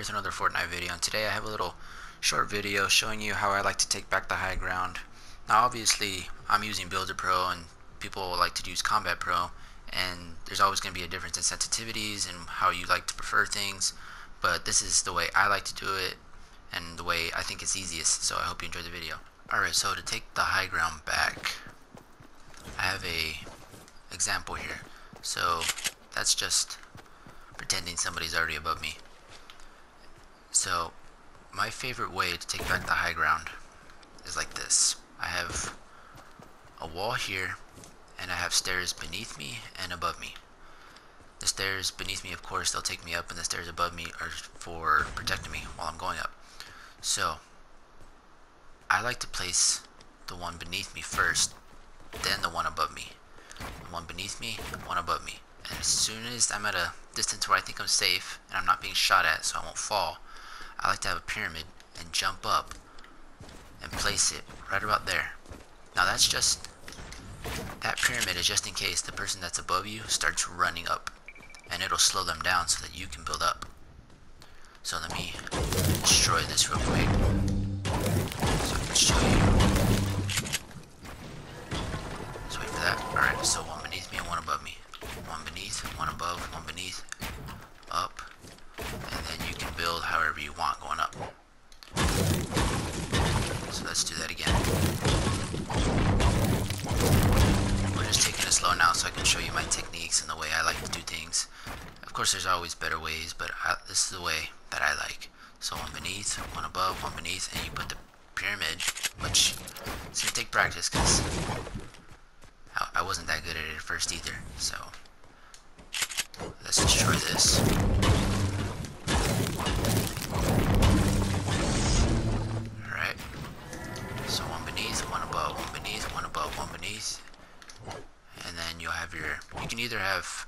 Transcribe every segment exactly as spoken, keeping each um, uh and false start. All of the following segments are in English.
Here's another Fortnite video, and today I have a little short video showing you how I like to take back the high ground. Now obviously I'm using Builder Pro and people like to use Combat Pro, and there's always going to be a difference in sensitivities and how you like to prefer things, but this is the way I like to do it and the way I think it's easiest, so I hope you enjoy the video. Alright, so to take the high ground back, I have a example here. So that's just pretending somebody's already above me. So my favorite way to take back the high ground is like this. I have a wall here, and I have stairs beneath me and above me. The stairs beneath me, of course, they'll take me up, and the stairs above me are for protecting me while I'm going up. So I like to place the one beneath me first, then the one above me. The one beneath me, one above me. And as soon as I'm at a distance where I think I'm safe and I'm not being shot at so I won't fall, I like to have a pyramid and jump up and place it right about there. Now that's just, that pyramid is just in case the person that's above you starts running up, and it'll slow them down so that you can build up. So let me destroy this real quick so I can show you. Let's wait for that. Alright, so one beneath me and one above me. One beneath, one above, one beneath, up, and then you can build however you want going up. So let's do that again. We're just taking it slow now so I can show you my techniques and the way I like to do things. Of course there's always better ways, but I, this is the way that I like. So one beneath, one above, one beneath, and you put the pyramid, which is going to take practice because I wasn't that good at it at first either, so let's destroy this. Alright, so one beneath, one above, one beneath, one above, one beneath, and then you'll have your, you can either have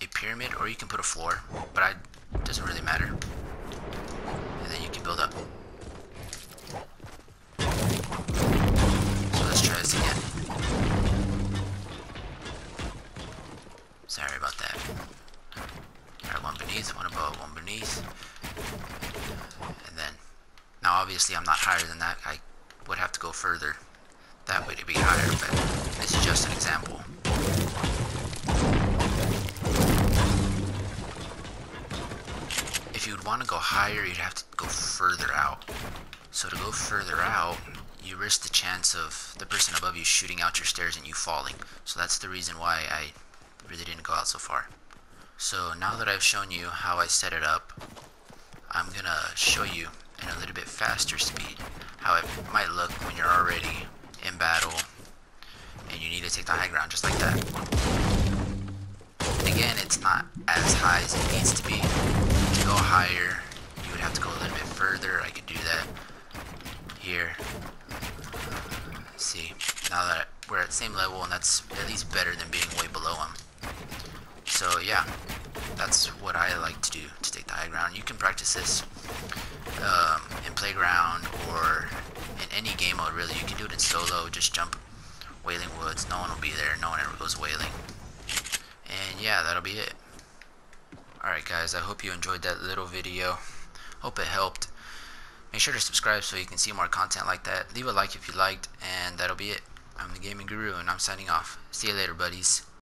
a pyramid or you can put a floor, but I, it doesn't really matter, and then you can build up. So let's try this again. Sorry about that. Alright, one beneath, one above, one beneath. And then, now obviously I'm not higher than that. I would have to go further that way to be higher, but this is just an example. If you'd want to go higher, you'd have to go further out. So to go further out, you risk the chance of the person above you shooting out your stairs and you falling. So that's the reason why I really didn't go out so far. So now that I've shown you how I set it up, I'm gonna show you in a little bit faster speed how it might look when you're already in battle and you need to take the high ground just like that. Again, it's not as high as it needs to be. To go higher, you would have to go a little bit further. I could do that here. Let's see, now that we're at the same level, and that's at least better than being way below him. So yeah, that's what I like to do to take the high ground. You can practice this um, in Playground or in any game mode really. You can do it in solo, just jump Wailing Woods, no one will be there, no one ever goes wailing. And yeah, that'll be it. Alright guys, I hope you enjoyed that little video, hope it helped. Make sure to subscribe so you can see more content like that. Leave a like if you liked, and that'll be it. I'm the Gaming Guru and I'm signing off. See you later, buddies.